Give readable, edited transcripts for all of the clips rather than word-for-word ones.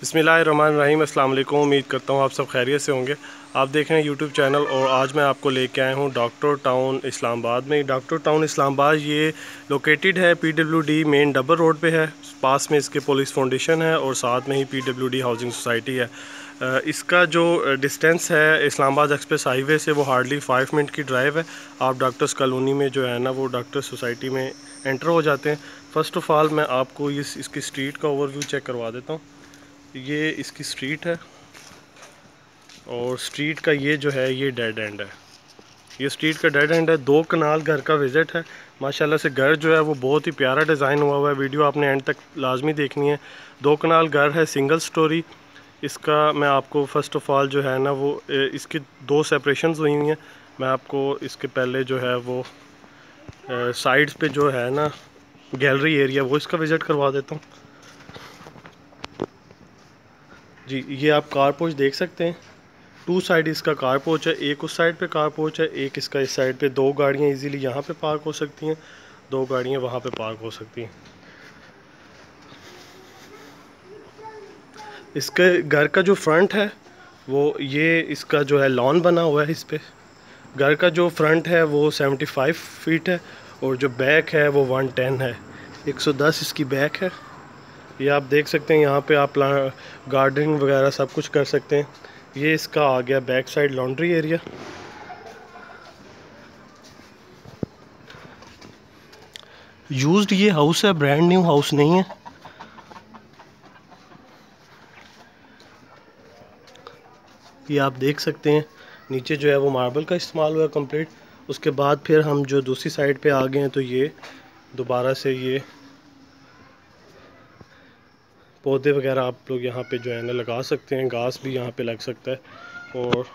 बिस्मिल्लाहिर्रहमानिर्रहीम। अस्सलाम वालेकुम। उम्मीद करता हूँ आप सब खैरियत से होंगे। आप देख रहे हैं यूट्यूब चैनल और आज मैं आपको लेके आया हूँ डॉक्टर टाउन इस्लामाबाद में। डॉक्टर टाउन इस्लामाबाद ये लोकेटेड है PWD मेन डबल रोड पे है, पास में इसके पुलिस फाउंडेशन है और साथ में ही PWD हाउसिंग सोसाइटी है। इसका जो डिस्टेंस है इस्लामाबाद एक्सप्रेस हाईवे से वो हार्डली 5 मिनट की ड्राइव है। आप डॉक्टर्स कॉलोनी में जो है ना वो डॉक्टर्स सोसाइटी में एंटर हो जाते हैं। फ़र्स्ट ऑफ ऑल मैं आपको इसकी स्ट्रीट का ओवरव्यू चेक करवा देता हूँ। ये इसकी स्ट्रीट है और स्ट्रीट का ये जो है ये डेड एंड है, ये स्ट्रीट का डेड एंड है। 2 कनाल घर का विज़िट है। माशाल्लाह से घर जो है वो बहुत ही प्यारा डिज़ाइन हुआ हुआ है। वीडियो आपने एंड तक लाजमी देखनी है। 2 कनाल घर है, सिंगल स्टोरी। इसका मैं आपको फ़र्स्ट ऑफ ऑल जो है ना वो इसकी 2 सेपरेशन हुई हुई हैं। मैं आपको इसके पहले जो है वो साइड्स पे जो है ना गैलरी एरिया वो इसका विज़िट करवा देता हूँ जी। ये आप कार पोर्च देख सकते हैं। 2 साइड इसका कार पोर्च है, एक उस साइड पे कार पोर्च है, एक इसका इस साइड पे। 2 गाड़ियाँ इजीली यहाँ पे पार्क हो सकती हैं, 2 गाड़ियाँ वहाँ पे पार्क हो सकती हैं। इसके घर का जो फ्रंट है वो ये इसका जो है लॉन बना हुआ है। इस पे घर का जो फ्रंट है वो 75 फीट है और जो बैक है वो 110 है, 110 इसकी बैक है। ये आप देख सकते हैं, यहाँ पे आप गार्डनिंग वगैरह सब कुछ कर सकते हैं। ये इसका आ गया back side laundry area. Used ये हाउस है, ब्रांड न्यू हाउस नहीं है। ये आप देख सकते हैं नीचे जो है वो मार्बल का इस्तेमाल हुआ कंप्लीट। उसके बाद फिर हम जो दूसरी साइड पे आ गए हैं तो ये दोबारा से ये पौधे वगैरह आप लोग यहाँ पे जो है ना लगा सकते हैं, घास भी यहाँ पे लग सकता है। और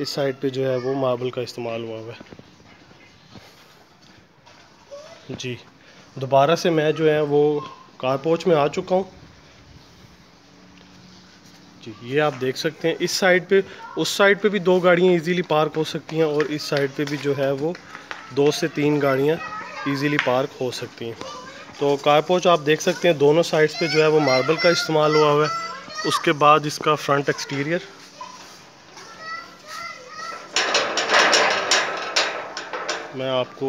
इस साइड पे जो है वो मार्बल का इस्तेमाल हुआ हुआ है जी। दोबारा से मैं जो है वो कारपोर्च में आ चुका हूँ जी। ये आप देख सकते हैं इस साइड पे, उस साइड पे भी 2 गाड़ियाँ इजीली पार्क हो सकती हैं और इस साइड पे भी जो है वो 2 से 3 गाड़ियाँ इजीली पार्क हो सकती हैं। तो कारपोर्च आप देख सकते हैं दोनों साइड्स पे जो है वो मार्बल का इस्तेमाल हुआ हुआ है। उसके बाद इसका फ्रंट एक्सटीरियर, मैं आपको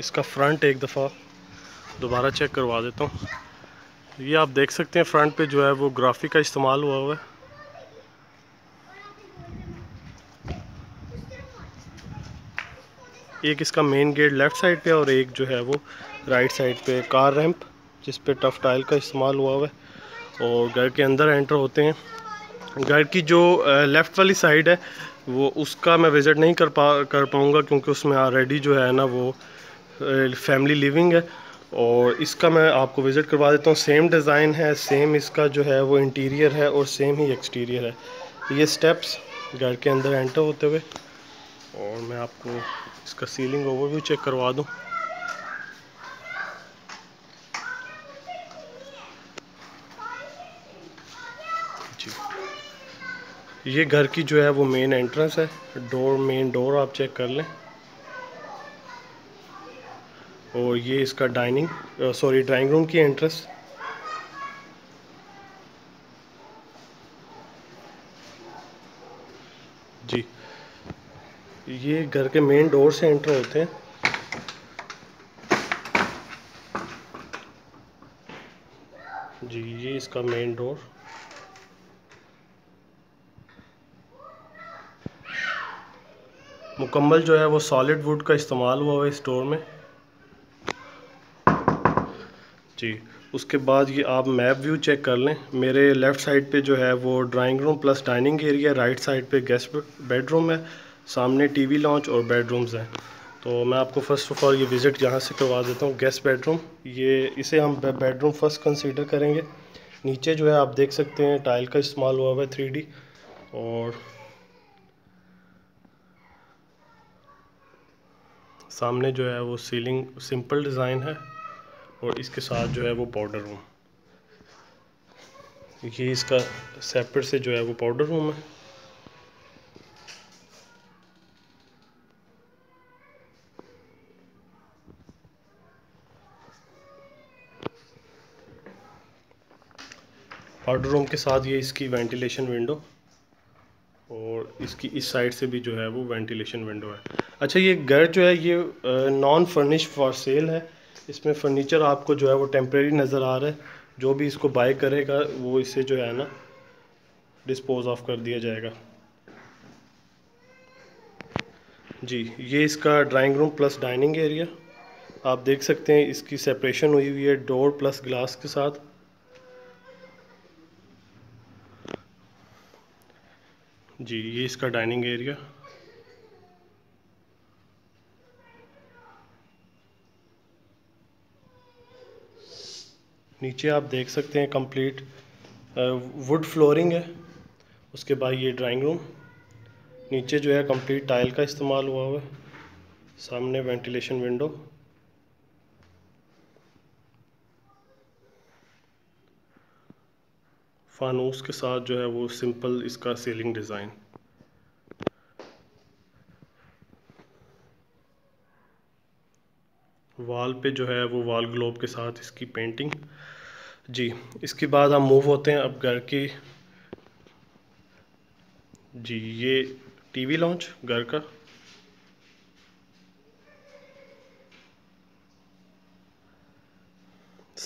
इसका फ्रंट एक दफ़ा दोबारा चेक करवा देता हूँ। ये आप देख सकते हैं फ्रंट पे जो है वो ग्राफिक का इस्तेमाल हुआ हुआ है। एक इसका मेन गेट लेफ़्ट साइड पे और एक जो है वो राइट साइड पे कार रैंप जिस पे टफ टाइल का इस्तेमाल हुआ हुआ है। और घर के अंदर एंटर होते हैं। घर की जो लेफ़्ट वाली साइड है वो उसका मैं विज़िट नहीं कर पाऊँगा क्योंकि उसमें ऑलरेडी जो है ना वो फैमिली लिविंग है। और इसका मैं आपको विज़िट करवा देता हूँ। सेम डिज़ाइन है, सेम इसका जो है वो इंटीरियर है और सेम ही एक्सटीरियर है। ये स्टेप्स घर के अंदर एंटर होते हुए, और मैं आपको इसका सीलिंग ओवरव्यू चेक करवा दूं। जी, ये घर की जो है वो मेन एंट्रेंस है। डोर, मेन डोर आप चेक कर लें। और ये इसका ड्राइंग रूम की एंट्रेंस। जी, ये घर के मेन डोर से एंटर होते हैं। जी, ये इसका मेन डोर। मुकम्मल जो है वो सॉलिड वुड का इस्तेमाल हुआ है इस डोर में जी। उसके बाद ये आप मैप व्यू चेक कर लें। मेरे लेफ़्ट साइड पे जो है वो drawing room plus dining area, right side पे गेस्ट बेडरूम है, सामने टीवी लॉन्च और बेडरूम्स हैं। तो मैं आपको फ़र्स्ट ऑफ ऑल ये विज़िट यहाँ से करवा देता हूँ। गेस्ट बेडरूम, ये इसे हम बेडरूम फर्स्ट कंसीडर करेंगे। नीचे जो है आप देख सकते हैं टाइल का इस्तेमाल हुआ हुआ है 3D। और सामने जो है वो सीलिंग सिंपल डिज़ाइन है और इसके साथ जो है वो पाउडर रूम, ये इसका सेपरेट से जो है वो पाउडर रूम है। पाउडर रूम के साथ ये इसकी वेंटिलेशन विंडो और इसकी इस साइड से भी जो है वो वेंटिलेशन विंडो है। अच्छा, ये घर जो है ये नॉन फर्निश्ड फॉर सेल है। इसमें फर्नीचर आपको जो है वो टेम्प्रेरी नज़र आ रहा है। जो भी इसको बाय करेगा वो इसे जो है ना डिस्पोज ऑफ कर दिया जाएगा। जी, ये इसका drawing room plus dining area आप देख सकते हैं। इसकी सेपरेशन हुई हुई है डोर प्लस ग्लास के साथ। जी, ये इसका डाइनिंग एरिया। नीचे आप देख सकते हैं कंप्लीट वुड फ्लोरिंग है। उसके बाद ये ड्राइंग रूम, नीचे जो है कंप्लीट टाइल का इस्तेमाल हुआ हुआ है। सामने वेंटिलेशन विंडो। फानूस के साथ जो है वो सिंपल इसका सीलिंग डिज़ाइन। वॉल पे जो है वो वॉल ग्लोब के साथ इसकी पेंटिंग। जी, इसके बाद हम मूव होते हैं अब घर की। जी, ये टीवी लॉन्च घर का।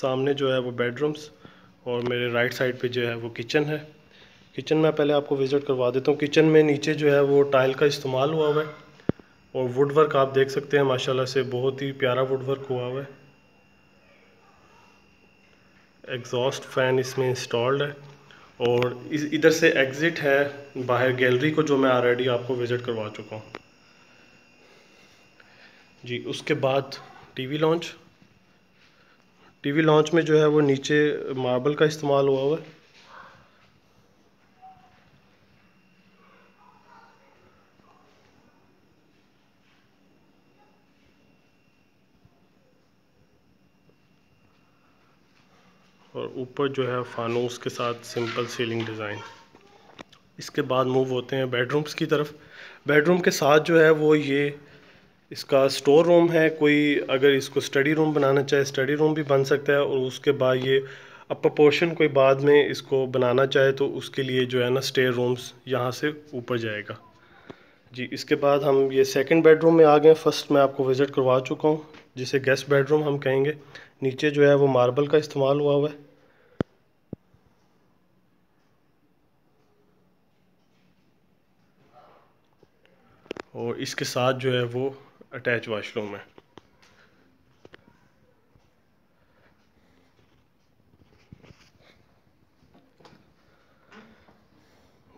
सामने जो है वो बेडरूम्स और मेरे राइट साइड पे जो है वो किचन है। किचन में पहले आपको विज़िट करवा देता हूँ। किचन में नीचे जो है वो टाइल का इस्तेमाल हुआ हुआ है और वुड वर्क आप देख सकते हैं माशाल्लाह से बहुत ही प्यारा वुड वर्क हुआ हुआ है। एग्जॉस्ट फैन इसमें इंस्टॉल्ड है और इधर से एग्ज़िट है बाहर गैलरी को, जो मैं ऑलरेडी आपको विज़िट करवा चुका हूँ। जी, उसके बाद टीवी लॉन्च। टीवी लॉन्च में जो है वो नीचे मार्बल का इस्तेमाल हुआ हुआ है। और ऊपर जो है फानूस के साथ सिंपल सीलिंग डिज़ाइन। इसके बाद मूव होते हैं बेडरूम्स की तरफ। बेडरूम के साथ जो है वो ये इसका स्टोर रूम है। कोई अगर इसको स्टडी रूम बनाना चाहे स्टडी रूम भी बन सकता है। और उसके बाद ये अपर पोर्शन कोई बाद में इसको बनाना चाहे तो उसके लिए जो है ना स्टेयर रूम्स यहाँ से ऊपर जाएगा। जी, इसके बाद हम ये सेकंड बेडरूम में आ गए। फर्स्ट मैं आपको विज़िट करवा चुका हूँ जिसे गेस्ट बेडरूम हम कहेंगे। नीचे जो है वो मार्बल का इस्तेमाल हुआ हुआ है। और इसके साथ जो है वो अटैच वॉशरूम है।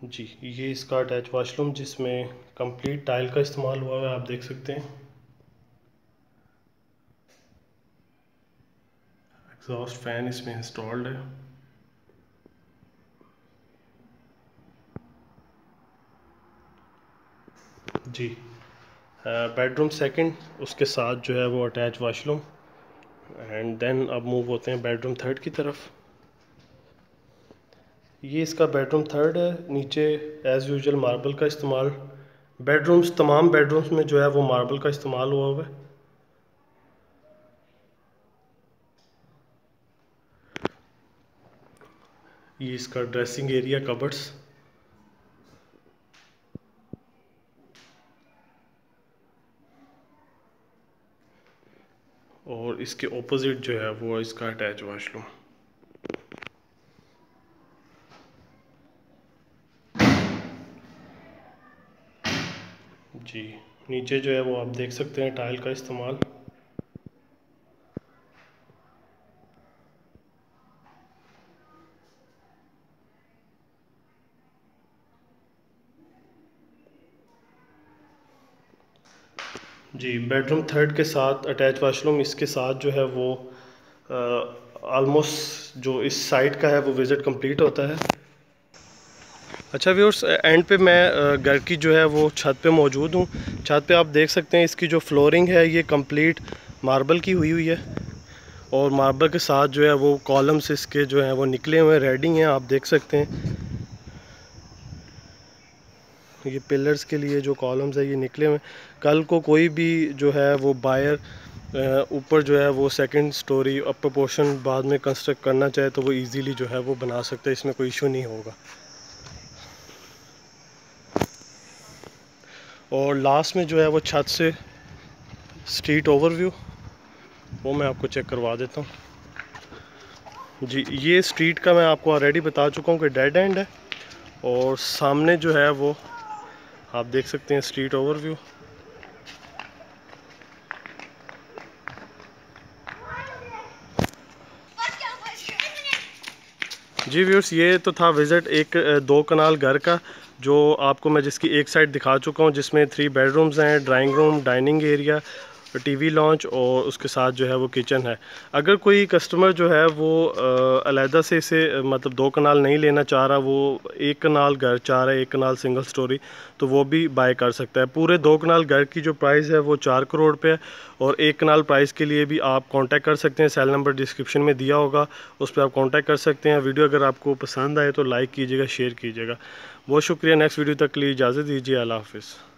जी, ये इसका अटैच वॉशरूम जिसमें कंप्लीट टाइल का इस्तेमाल हुआ है आप देख सकते हैं। एग्जॉस्ट फैन इसमें इंस्टॉल्ड है। जी, बेडरूम सेकंड, उसके साथ जो है वो अटैच वॉशरूम। एंड देन अब मूव होते हैं बेडरूम थर्ड की तरफ। ये इसका बेडरूम थर्ड है। नीचे एज़ यूजुअल मार्बल का इस्तेमाल। बेडरूम्स, तमाम बेडरूम्स में जो है वो मार्बल का इस्तेमाल हुआ हुआ है। ये इसका ड्रेसिंग एरिया, कबर्ड्स। और इसके ऑपोजिट जो है वो इसका अटैच वॉशरूम। जी, नीचे जो है वो आप देख सकते हैं टाइल का इस्तेमाल। जी, बेडरूम थर्ड के साथ अटैच वॉशरूम। इसके साथ जो है वो ऑलमोस्ट जो इस साइड का है वो विज़िट कंप्लीट होता है। अच्छा व्यूअर्स, एंड पे मैं घर की जो है वो छत पे मौजूद हूँ। छत पे आप देख सकते हैं इसकी जो फ्लोरिंग है ये कंप्लीट मार्बल की हुई हुई है। और मार्बल के साथ जो है वो कॉलम्स इसके जो है वो निकले हुए रेडिंग हैं आप देख सकते हैं। ये पिलर्स के लिए जो कॉलम्स है ये निकले हुए। कल को कोई भी जो है वो बायर ऊपर जो है वो सेकंड स्टोरी अपर पोर्शन बाद में कंस्ट्रक्ट करना चाहे तो वो इजीली जो है वो बना सकते हैं, इसमें कोई इशू नहीं होगा। और लास्ट में जो है वो छत से स्ट्रीट ओवरव्यू वो मैं आपको चेक करवा देता हूँ। जी, ये स्ट्रीट का मैं आपको ऑलरेडी बता चुका हूँ कि डेड एंड है, और सामने जो है वो आप देख सकते हैं स्ट्रीट ओवरव्यू। जी व्यूअर्स, ये तो था विज़िट एक दो कनाल घर का, जो आपको मैं जिसकी एक साइड दिखा चुका हूँ, जिसमें 3 बेडरूम्स हैं, drawing room, dining area, TV lounge और उसके साथ जो है वो किचन है। अगर कोई कस्टमर जो है वो अलहदा से इसे मतलब 2 कनाल नहीं लेना चाह रहा, वो 1 कनाल घर चाह रहा है, 1 कनाल सिंगल स्टोरी, तो वो भी बाय कर सकता है। पूरे 2 कनाल घर की जो प्राइस है वो 4 करोड़ पे है, और 1 कनाल प्राइस के लिए भी आप कांटेक्ट कर सकते हैं। सेल नंबर डिस्क्रिप्शन में दिया होगा, उस पर आप कांटेक्ट कर सकते हैं। वीडियो अगर आपको पसंद आए तो लाइक कीजिएगा, शेयर कीजिएगा। बहुत शुक्रिया। नेक्स्ट वीडियो तक के लिए इजाज़त दीजिए। अल्लाह हाफिज़।